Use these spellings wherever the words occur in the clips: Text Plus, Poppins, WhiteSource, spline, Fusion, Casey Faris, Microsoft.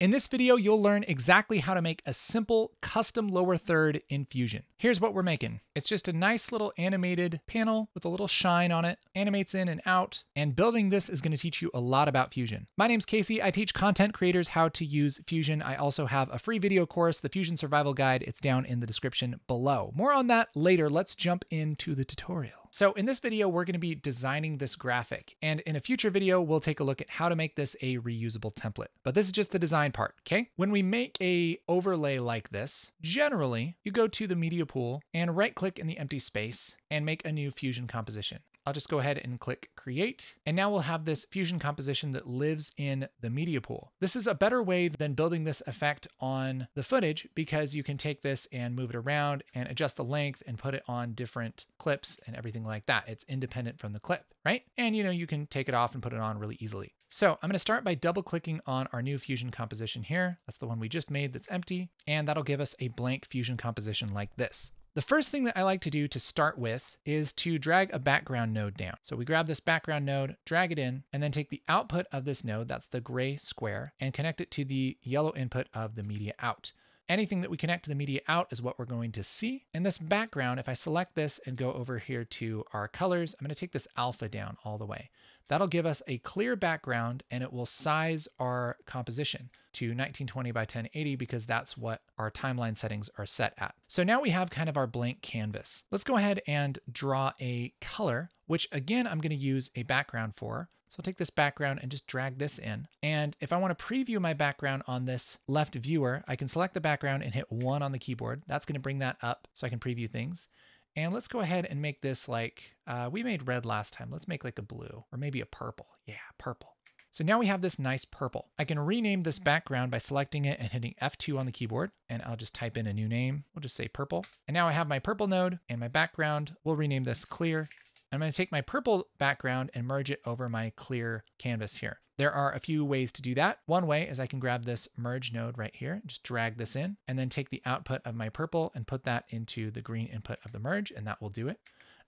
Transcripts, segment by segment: In this video, you'll learn exactly how to make a simple custom lower third in Fusion. Here's what we're making. It's just a nice little animated panel with a little shine on it, animates in and out, and building this is going to teach you a lot about Fusion. My name's Casey. I teach content creators how to use Fusion. I also have a free video course, the Fusion Survival Guide. It's down in the description below. More on that later. Let's jump into the tutorial. So in this video, we're going to be designing this graphic, and in a future video, we'll take a look at how to make this a reusable template. But this is just the design part, okay? When we make a overlay like this, generally, you go to the media pool and right-click in the empty space and make a new Fusion composition. I'll just go ahead and click create. And now we'll have this Fusion composition that lives in the media pool. This is a better way than building this effect on the footage because you can take this and move it around and adjust the length and put it on different clips and everything like that. It's independent from the clip, right? And you know, you can take it off and put it on really easily. So I'm going to start by double clicking on our new Fusion composition here. That's the one we just made that's empty. And that'll give us a blank Fusion composition like this. The first thing that I like to do to start with is to drag a background node down. So we grab this background node, drag it in, and then take the output of this node, that's the gray square, and connect it to the yellow input of the media out. Anything that we connect to the media out is what we're going to see. And this background, if I select this and go over here to our colors, I'm going to take this alpha down all the way. That'll give us a clear background and it will size our composition to 1920 by 1080 because that's what our timeline settings are set at. So now we have kind of our blank canvas. Let's go ahead and draw a color, which again, I'm going to use a background for. So I'll take this background and just drag this in. And if I want to preview my background on this left viewer, I can select the background and hit 1 on the keyboard. That's going to bring that up so I can preview things. And let's go ahead and make this like, we made red last time. Let's make like a blue or maybe a purple. Yeah, purple. So now we have this nice purple. I can rename this background by selecting it and hitting F2 on the keyboard. And I'll just type in a new name. We'll just say purple. And now I have my purple node and my background. We'll rename this clear. I'm going to take my purple background and merge it over my clear canvas here. There are a few ways to do that. One way is I can grab this merge node right here, just drag this in, and then take the output of my purple and put that into the green input of the merge, and that will do it.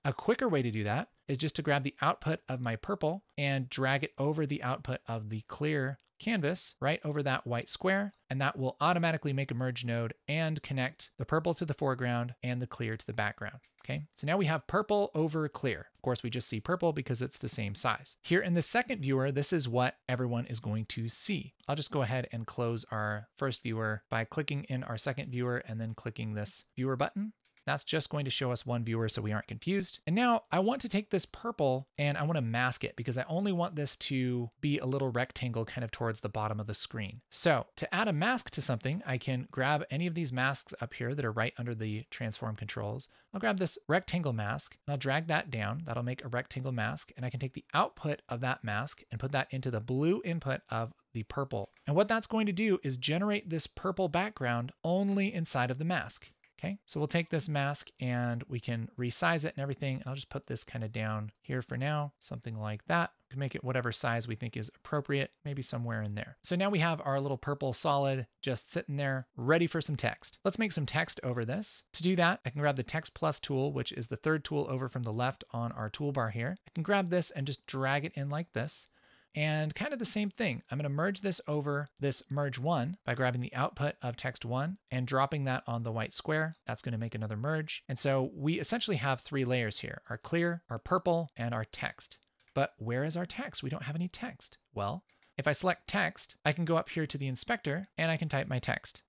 A quicker way to do that is just to grab the output of my purple and drag it over the output of the clear canvas, right over that white square, and that will automatically make a merge node and connect the purple to the foreground and the clear to the background. Okay, so now we have purple over clear. Of course, we just see purple because it's the same size. Here in the second viewer, this is what everyone is going to see. I'll just go ahead and close our first viewer by clicking in our second viewer and then clicking this viewer button. That's just going to show us one viewer so we aren't confused. And now I want to take this purple and I want to mask it because I only want this to be a little rectangle kind of towards the bottom of the screen. So to add a mask to something, I can grab any of these masks up here that are right under the transform controls. I'll grab this rectangle mask and I'll drag that down. That'll make a rectangle mask. And I can take the output of that mask and put that into the blue input of the purple. And what that's going to do is generate this purple background only inside of the mask. Okay, so we'll take this mask and we can resize it and everything. And I'll just put this kind of down here for now, something like that. We can make it whatever size we think is appropriate, maybe somewhere in there. So now we have our little purple solid just sitting there ready for some text. Let's make some text over this. To do that, I can grab the Text Plus tool, which is the third tool over from the left on our toolbar here. I can grab this and just drag it in like this. And kind of the same thing. I'm going to merge this over this merge one by grabbing the output of text one and dropping that on the white square. That's going to make another merge. And so we essentially have three layers here, our clear, our purple, and our text. But where is our text? We don't have any text. Well, if I select text, I can go up here to the inspector and I can type my text.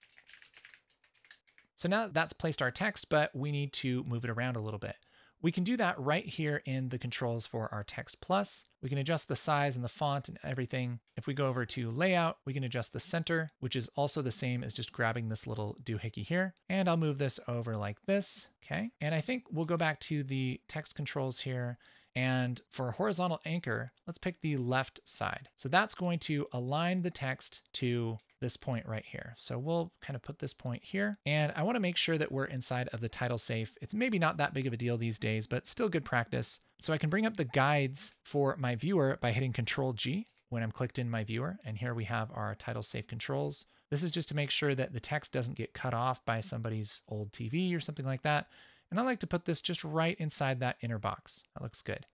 So now that's placed our text, but we need to move it around a little bit. We can do that right here in the controls for our Text Plus. We can adjust the size and the font and everything. If we go over to layout, we can adjust the center, which is also the same as just grabbing this little doohickey here. And I'll move this over like this. Okay. And I think we'll go back to the text controls here. And for horizontal anchor, let's pick the left side. So that's going to align the text to this point right here. So we'll kind of put this point here. And I want to make sure that we're inside of the title safe. It's maybe not that big of a deal these days, but still good practice. So I can bring up the guides for my viewer by hitting Control G when I'm clicked in my viewer. And here we have our title safe controls. This is just to make sure that the text doesn't get cut off by somebody's old TV or something like that. And I like to put this just right inside that inner box. That looks good.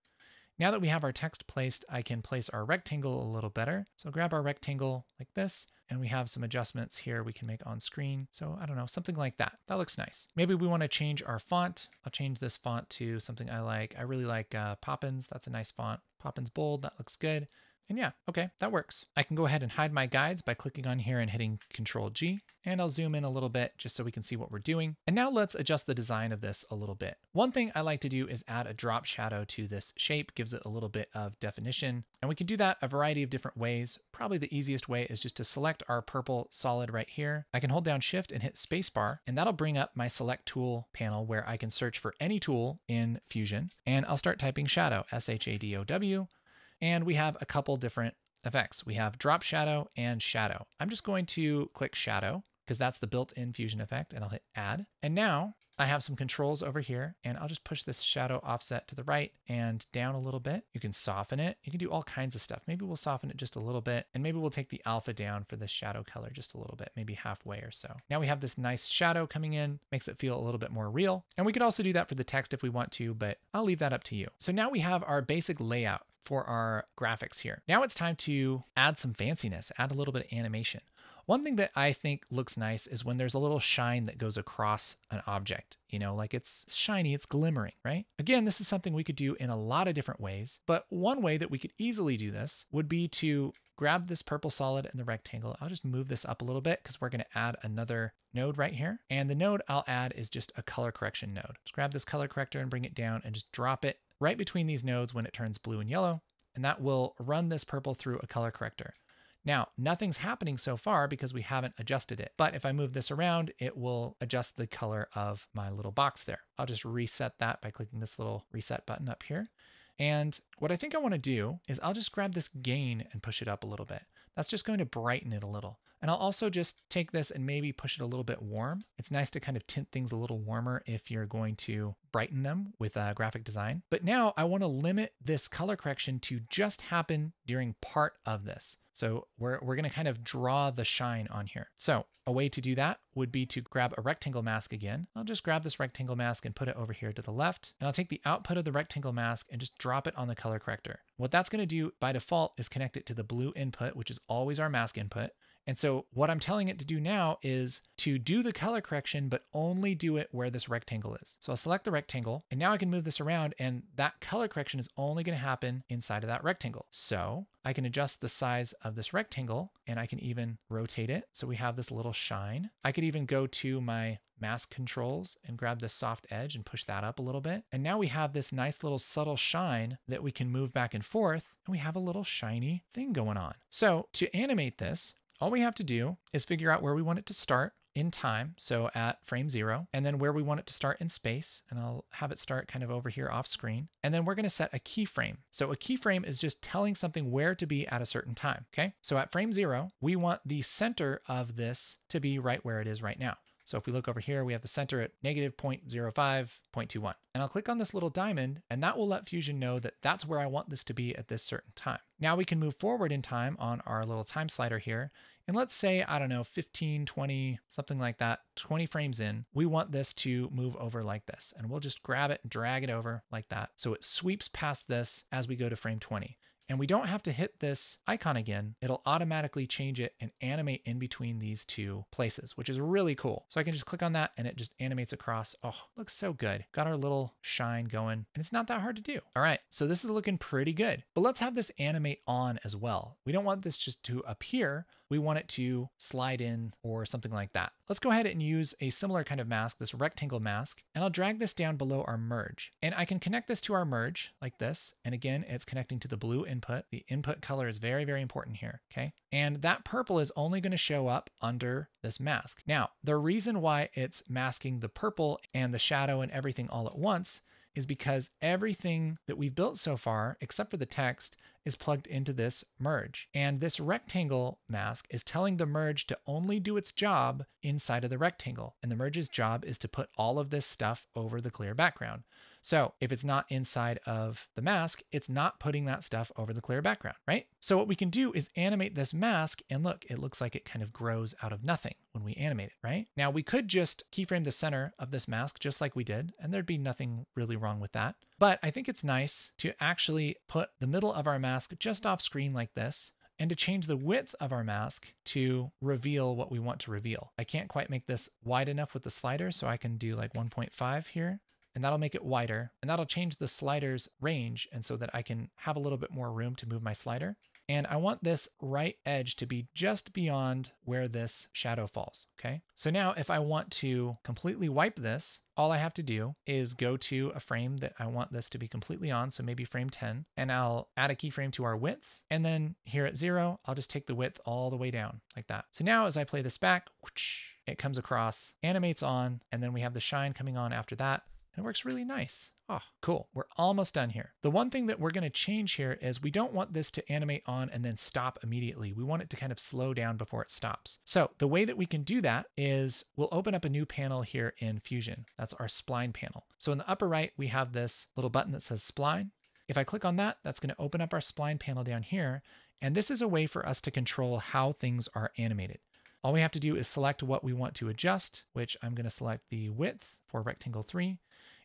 Now that we have our text placed, I can place our rectangle a little better. So grab our rectangle like this, and we have some adjustments here we can make on screen. So I don't know, something like that. That looks nice. Maybe we want to change our font. I'll change this font to something I like. I really like Poppins. That's a nice font. Poppins bold, that looks good. And yeah, okay, that works. I can go ahead and hide my guides by clicking on here and hitting Control G, and I'll zoom in a little bit just so we can see what we're doing. And now let's adjust the design of this a little bit. One thing I like to do is add a drop shadow to this shape, gives it a little bit of definition. And we can do that a variety of different ways. Probably the easiest way is just to select our purple solid right here. I can hold down Shift and hit Spacebar, and that'll bring up my Select Tool panel where I can search for any tool in Fusion. And I'll start typing shadow, S-H-A-D-O-W. And we have a couple different effects. We have drop shadow and shadow. I'm just going to click shadow because that's the built-in Fusion effect, and I'll hit add. And now I have some controls over here, and I'll just push this shadow offset to the right and down a little bit. You can soften it. You can do all kinds of stuff. Maybe we'll soften it just a little bit, and maybe we'll take the alpha down for this shadow color just a little bit, maybe halfway or so. Now we have this nice shadow coming in, makes it feel a little bit more real. And we could also do that for the text if we want to, but I'll leave that up to you. So now we have our basic layout for our graphics here. Now it's time to add some fanciness, add a little bit of animation. One thing that I think looks nice is when there's a little shine that goes across an object, you know, like it's shiny, it's glimmering, right? Again, this is something we could do in a lot of different ways, but one way that we could easily do this would be to grab this purple solid and the rectangle. I'll just move this up a little bit because we're going to add another node right here. And the node I'll add is just a color correction node. Just grab this color corrector and bring it down and just drop it right between these nodes when it turns blue and yellow, and that will run this purple through a color corrector. Now, nothing's happening so far because we haven't adjusted it, but if I move this around, it will adjust the color of my little box there. I'll just reset that by clicking this little reset button up here. And what I think I want to do is I'll just grab this gain and push it up a little bit. That's just going to brighten it a little. And I'll also just take this and maybe push it a little bit warm. It's nice to kind of tint things a little warmer if you're going to brighten them with graphic design. But now I want to limit this color correction to just happen during part of this. So we're going to kind of draw the shine on here. So a way to do that would be to grab a rectangle mask again. I'll just grab this rectangle mask and put it over here to the left. And I'll take the output of the rectangle mask and just drop it on the color corrector. What that's going to do by default is connect it to the blue input, which is always our mask input. And so what I'm telling it to do now is to do the color correction, but only do it where this rectangle is. So I'll select the rectangle, and now I can move this around, and that color correction is only going to happen inside of that rectangle. So I can adjust the size of this rectangle, and I can even rotate it. So we have this little shine. I could even go to my mask controls and grab this soft edge and push that up a little bit. And now we have this nice little subtle shine that we can move back and forth, and we have a little shiny thing going on. So to animate this, all we have to do is figure out where we want it to start in time, so at frame 0, and then where we want it to start in space, and I'll have it start kind of over here off screen. And then we're going to set a keyframe. So a keyframe is just telling something where to be at a certain time, okay? So at frame 0, we want the center of this to be right where it is right now. So if we look over here, we have the center at negative 0.05, 0.21. And I'll click on this little diamond, and that will let Fusion know that that's where I want this to be at this certain time. Now we can move forward in time on our little time slider here. And let's say, I don't know, 15, 20, something like that, 20 frames in, we want this to move over like this. And we'll just grab it and drag it over like that. So it sweeps past this as we go to frame 20. And we don't have to hit this icon again. It'll automatically change it and animate in between these two places, which is really cool. So I can just click on that and it just animates across. Oh, looks so good. Got our little shine going, and it's not that hard to do. All right, so this is looking pretty good, but let's have this animate on as well. We don't want this just to appear. We want it to slide in or something like that. Let's go ahead and use a similar kind of mask, this rectangle mask, and I'll drag this down below our merge. And I can connect this to our merge like this. And again, it's connecting to the blue input. The input color is very, very important here, okay? And that purple is only going to show up under this mask. Now, the reason why it's masking the purple and the shadow and everything all at once is because everything that we've built so far, except for the text, is plugged into this merge. And this rectangle mask is telling the merge to only do its job inside of the rectangle. And the merge's job is to put all of this stuff over the clear background. So if it's not inside of the mask, it's not putting that stuff over the clear background, right? So what we can do is animate this mask, and look, it looks like it kind of grows out of nothing when we animate it, right? Now we could just keyframe the center of this mask just like we did, and there'd be nothing really wrong with that. But I think it's nice to actually put the middle of our mask just off screen like this, and to change the width of our mask to reveal what we want to reveal. I can't quite make this wide enough with the slider, so I can do like 1.5 here, and that'll make it wider, and that'll change the slider's range, and so that I can have a little bit more room to move my slider. And I want this right edge to be just beyond where this shadow falls, okay? So now if I want to completely wipe this, all I have to do is go to a frame that I want this to be completely on, so maybe frame 10, and I'll add a keyframe to our width. And then here at 0, I'll just take the width all the way down like that. So now as I play this back, whoosh, it comes across, animates on, and then we have the shine coming on after that. It works really nice. Oh, cool. We're almost done here. The one thing that we're going to change here is we don't want this to animate on and then stop immediately. We want it to kind of slow down before it stops. So the way that we can do that is we'll open up a new panel here in Fusion. That's our spline panel. So in the upper right, we have this little button that says spline. If I click on that, that's going to open up our spline panel down here. And this is a way for us to control how things are animated. All we have to do is select what we want to adjust, which I'm going to select the width for rectangle 3.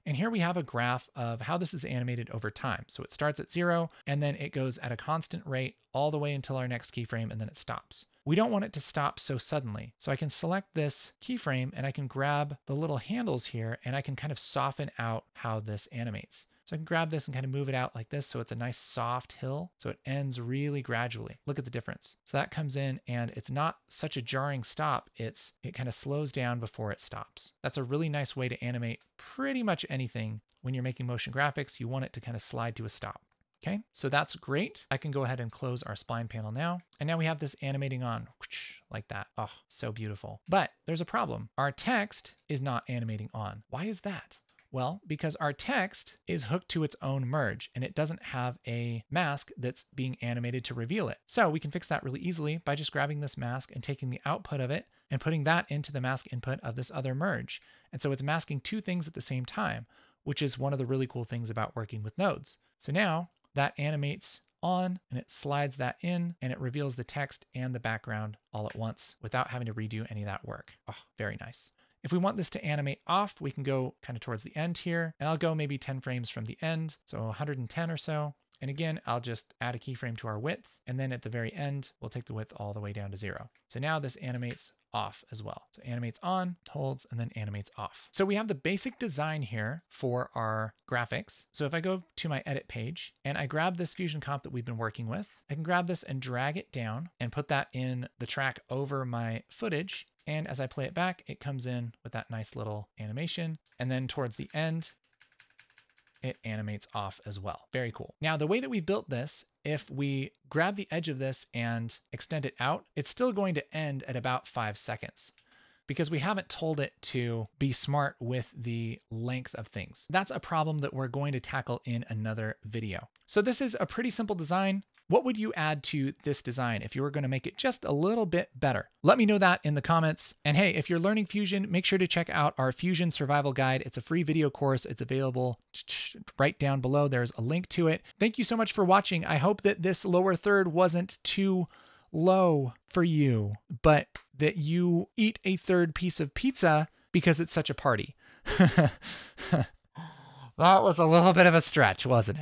And here we have a graph of how this is animated over time. So it starts at 0, and then it goes at a constant rate all the way until our next keyframe, and then it stops. We don't want it to stop so suddenly. So I can select this keyframe, and I can grab the little handles here, and I can kind of soften out how this animates. So I can grab this and kind of move it out like this, so it's a nice soft hill. So it ends really gradually. Look at the difference. So that comes in, and it's not such a jarring stop. It kind of slows down before it stops. That's a really nice way to animate pretty much anything. When you're making motion graphics, you want it to kind of slide to a stop. Okay, so that's great. I can go ahead and close our spline panel now. And now we have this animating on like that. Oh, so beautiful. But there's a problem. Our text is not animating on. Why is that? Well, because our text is hooked to its own merge, and it doesn't have a mask that's being animated to reveal it. So we can fix that really easily by just grabbing this mask and taking the output of it and putting that into the mask input of this other merge. And so it's masking two things at the same time, which is one of the really cool things about working with nodes. So now that animates on, and it slides that in, and it reveals the text and the background all at once without having to redo any of that work. Oh, very nice. If we want this to animate off, we can go kind of towards the end here, and I'll go maybe 10 frames from the end, so 110 or so. And again, I'll just add a keyframe to our width, and then at the very end, we'll take the width all the way down to 0. So now this animates off as well. So animates on, holds, and then animates off. So we have the basic design here for our graphics. So if I go to my edit page and I grab this Fusion comp that we've been working with, I can grab this and drag it down and put that in the track over my footage. And as I play it back, it comes in with that nice little animation. And then towards the end, it animates off as well. Very cool. Now, the way that we built this, if we grab the edge of this and extend it out, it's still going to end at about 5 seconds, because we haven't told it to be smart with the length of things. That's a problem that we're going to tackle in another video. So this is a pretty simple design. What would you add to this design if you were going to make it just a little bit better? Let me know that in the comments. And hey, if you're learning Fusion, make sure to check out our Fusion Survival Guide. It's a free video course. It's available right down below. There's a link to it. Thank you so much for watching. I hope that this lower third wasn't too low for you, but that you eat a third piece of pizza because it's such a party. That was a little bit of a stretch, wasn't it?